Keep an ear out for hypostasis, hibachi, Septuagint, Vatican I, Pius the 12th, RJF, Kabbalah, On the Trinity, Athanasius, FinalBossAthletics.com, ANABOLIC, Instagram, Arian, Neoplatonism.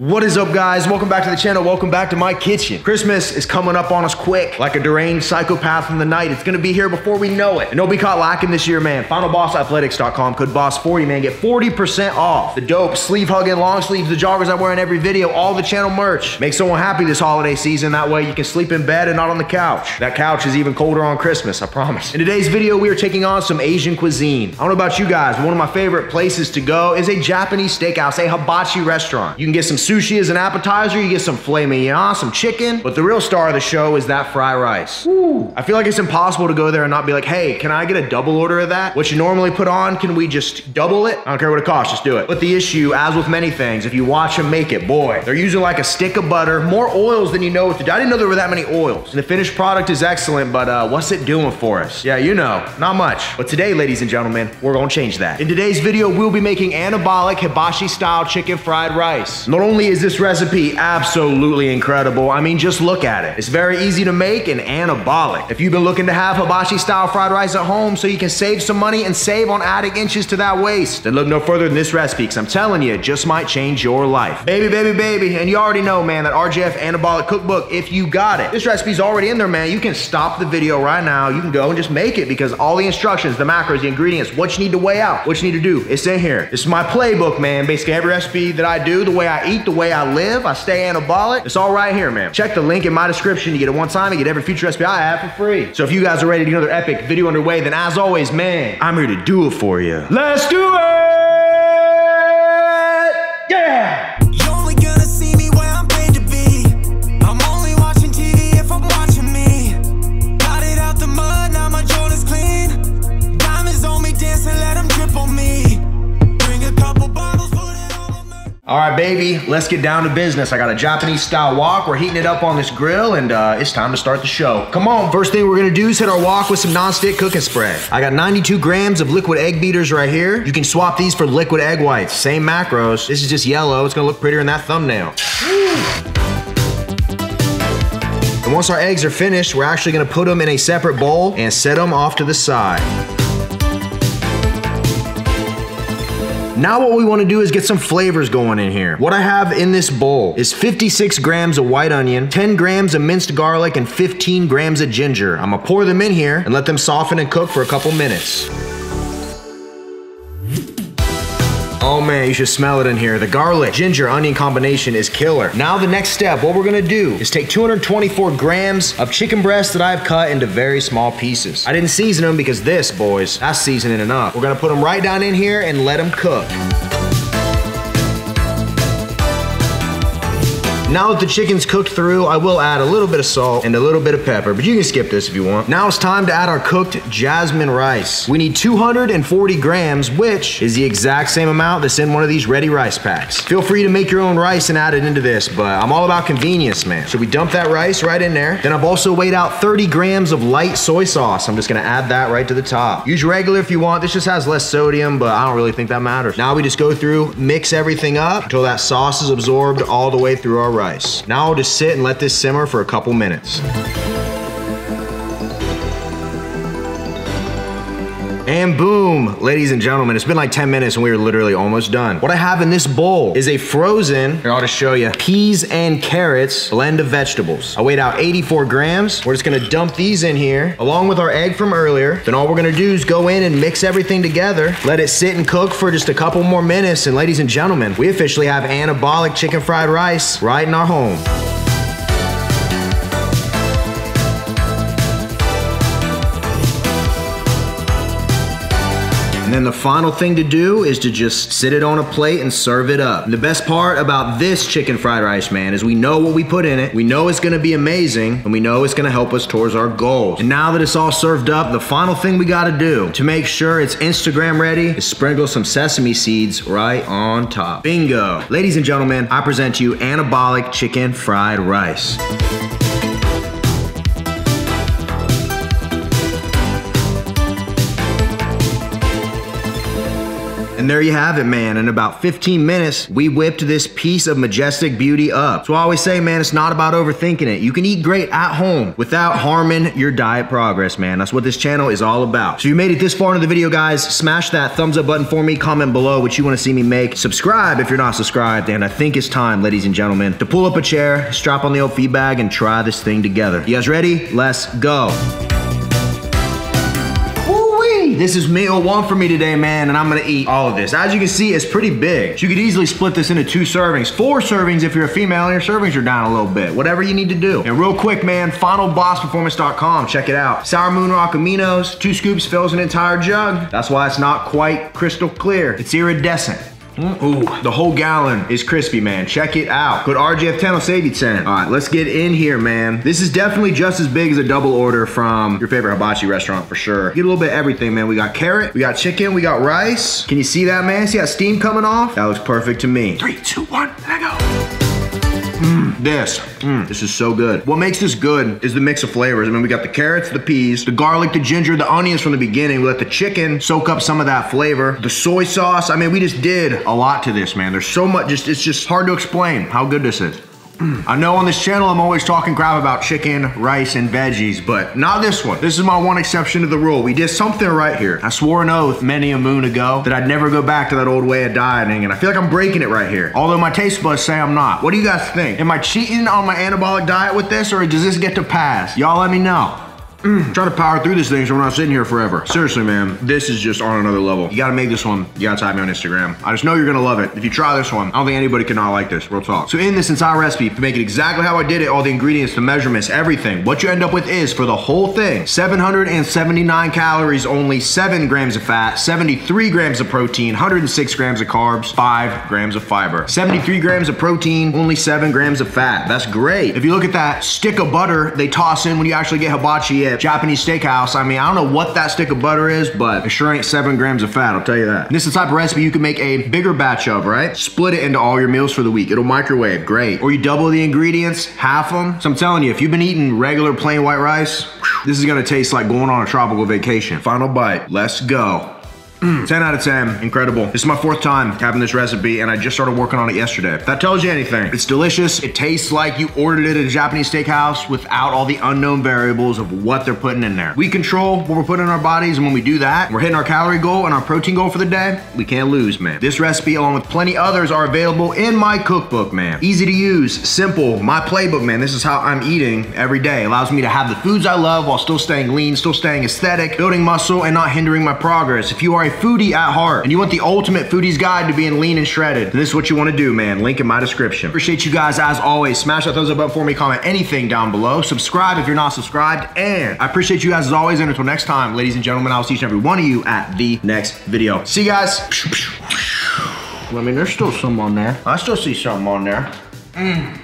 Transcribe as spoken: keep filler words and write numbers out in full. What is up, guys? Welcome back to the channel. Welcome back to my kitchen. Christmas is coming up on us quick, like a deranged psychopath from the night. It's gonna be here before we know it. And don't be caught lacking this year, man. Final Boss Athletics dot com, code boss forty, man. Get forty percent off the dope sleeve hugging, long sleeves, the joggers I wear in every video, all the channel merch. Make someone happy this holiday season. That way you can sleep in bed and not on the couch. That couch is even colder on Christmas, I promise. In today's video, we are taking on some Asian cuisine. I don't know about you guys, but one of my favorite places to go is a Japanese steakhouse, a hibachi restaurant. You can get some sushi as an appetizer, you get some filet mignon, some chicken, but the real star of the show is that fried rice. Woo. I feel like it's impossible to go there and not be like, hey, can I get a double order of that? What you normally put on, can we just double it? I don't care what it costs, just do it. But the issue, as with many things, if you watch them make it, boy, they're using like a stick of butter, more oils than you know what to do. I didn't know there were that many oils. And the finished product is excellent, but uh, what's it doing for us? Yeah, you know, not much. But today, ladies and gentlemen, we're gonna change that. In today's video, we'll be making anabolic hibachi-style chicken fried rice. Not only is this recipe absolutely incredible, I mean, just look at it. It's very easy to make and anabolic. If you've been looking to have hibachi style fried rice at home so you can save some money and save on adding inches to that waist, then look no further than this recipe, because I'm telling you, it just might change your life. Baby, baby, baby. And you already know, man, that R J F anabolic cookbook, if you got it. This recipe's already in there, man. You can stop the video right now. You can go and just make it, because all the instructions, the macros, the ingredients, what you need to weigh out, what you need to do, it's in here. This is my playbook, man. Basically every recipe that I do, the way I eat, the way I live, I stay anabolic. It's all right here, man. Check the link in my description to get it one time and get every future recipe I have for free. So if you guys are ready to get another epic video underway, then as always, man, I'm here to do it for you. Let's do it! Yeah! You're only gonna see me where I'm paid to be. I'm only watching T V if I'm watching me. Got it out the mud, now my joint is clean. Diamonds on me, dancing, let them drip on me. Bring a couple bottles. All right, baby, let's get down to business. I got a Japanese style wok. We're heating it up on this grill, and uh, it's time to start the show. Come on. First thing we're gonna do is hit our wok with some nonstick cooking spray. I got ninety-two grams of liquid egg beaters right here. You can swap these for liquid egg whites. Same macros. This is just yellow. It's gonna look prettier in that thumbnail. Woo. And once our eggs are finished, we're actually gonna put them in a separate bowl and set them off to the side. Now what we wanna do is get some flavors going in here. What I have in this bowl is fifty-six grams of white onion, ten grams of minced garlic, and fifteen grams of ginger. I'm gonna pour them in here and let them soften and cook for a couple minutes. Oh man, you should smell it in here. The garlic, ginger, onion combination is killer. Now the next step, what we're gonna do is take two hundred twenty-four grams of chicken breast that I've cut into very small pieces. I didn't season them because this, boys, that's seasoning it up. We're gonna put them right down in here and let them cook. Now that the chicken's cooked through, I will add a little bit of salt and a little bit of pepper, but you can skip this if you want. Now it's time to add our cooked jasmine rice. We need two hundred forty grams, which is the exact same amount that's in one of these ready rice packs. Feel free to make your own rice and add it into this, but I'm all about convenience, man. So we dump that rice right in there. Then I've also weighed out thirty grams of light soy sauce. I'm just gonna add that right to the top. Use regular if you want. This just has less sodium, but I don't really think that matters. Now we just go through, mix everything up until that sauce is absorbed all the way through our rice. Rice. Now I'll just sit and let this simmer for a couple minutes. And boom, ladies and gentlemen, it's been like ten minutes and we were literally almost done. What I have in this bowl is a frozen, here I'll just show you, peas and carrots blend of vegetables. I weighed out eighty-four grams. We're just gonna dump these in here along with our egg from earlier. Then all we're gonna do is go in and mix everything together, let it sit and cook for just a couple more minutes. And ladies and gentlemen, we officially have anabolic chicken fried rice right in our home. And then the final thing to do is to just sit it on a plate and serve it up. And the best part about this chicken fried rice, man, is we know what we put in it. We know it's gonna be amazing, and we know it's gonna help us towards our goals. And now that it's all served up, the final thing we gotta do to make sure it's Instagram ready is sprinkle some sesame seeds right on top. Bingo. Ladies and gentlemen, I present to you anabolic chicken fried rice. And there you have it, man. In about fifteen minutes, we whipped this piece of majestic beauty up. So I always say, man, it's not about overthinking it. You can eat great at home without harming your diet progress, man. That's what this channel is all about. So you made it this far into the video, guys. Smash that thumbs up button for me. Comment below what you want to see me make. Subscribe if you're not subscribed. And I think it's time, ladies and gentlemen, to pull up a chair, strap on the old feed bag, and try this thing together. You guys ready? Let's go. This is meal one for me today, man, and I'm gonna eat all of this. As you can see, it's pretty big. So you could easily split this into two servings, four servings if you're a female and your servings are down a little bit, whatever you need to do. And real quick, man, Final Boss Performance dot com, check it out. Sour Moon Rock Aminos, two scoops fills an entire jug. That's why it's not quite crystal clear. It's iridescent. Ooh, the whole gallon is crispy, man. Check it out. Code R J F ten will save you ten. All right, let's get in here, man. This is definitely just as big as a double order from your favorite hibachi restaurant for sure. Get a little bit of everything, man. We got carrot, we got chicken, we got rice. Can you see that, man? See that steam coming off? That looks perfect to me. Three, two, one, and I go. Mmm, this, mmm, this is so good. What makes this good is the mix of flavors. I mean, we got the carrots, the peas, the garlic, the ginger, the onions from the beginning. We let the chicken soak up some of that flavor. The soy sauce, I mean, we just did a lot to this, man. There's so much, just it's just hard to explain how good this is. I know on this channel, I'm always talking crap about chicken, rice, and veggies, but not this one. This is my one exception to the rule. We did something right here. I swore an oath many a moon ago that I'd never go back to that old way of dieting, and I feel like I'm breaking it right here. Although my taste buds say I'm not. What do you guys think? Am I cheating on my anabolic diet with this, or does this get to pass? Y'all let me know. Mm, try to power through this thing so we're not sitting here forever. Seriously, man, this is just on another level. You gotta make this one. You gotta type me on Instagram. I just know you're gonna love it. If you try this one, I don't think anybody can not like this, real talk. So in this entire recipe, if you make it exactly how I did it, all the ingredients, the measurements, everything, what you end up with is, for the whole thing, seven hundred seventy-nine calories, only seven grams of fat, seventy-three grams of protein, one hundred six grams of carbs, five grams of fiber. seventy-three grams of protein, only seven grams of fat. That's great. If you look at that stick of butter they toss in when you actually get hibachi at Japanese steakhouse. I mean, I don't know what that stick of butter is, but it sure ain't seven grams of fat, I'll tell you that. And this is the type of recipe you can make a bigger batch of, right? Split it into all your meals for the week. It'll microwave, great. Or you double the ingredients, half them. So I'm telling you, if you've been eating regular plain white rice, this is gonna taste like going on a tropical vacation. Final bite, let's go. Mm. ten out of ten, incredible. This is my fourth time having this recipe and I just started working on it yesterday. If that tells you anything, it's delicious. It tastes like you ordered it at a Japanese steakhouse without all the unknown variables of what they're putting in there. We control what we're putting in our bodies, and when we do that, we're hitting our calorie goal and our protein goal for the day. We can't lose, man. This recipe, along with plenty others, are available in my cookbook, man. Easy to use, simple, my playbook, man. This is how I'm eating every day. It allows me to have the foods I love while still staying lean, still staying aesthetic, building muscle, and not hindering my progress. If you are a foodie at heart and you want the ultimate foodie's guide to being lean and shredded, then this is what you want to do, man. Link in my description. Appreciate you guys as always. Smash that thumbs up button for me. Comment anything down below. Subscribe if you're not subscribed. And I appreciate you guys as always. And until next time, ladies and gentlemen, I'll see each and every one of you at the next video. See you guys. I mean, there's still some on there. I still see something on there. Mm.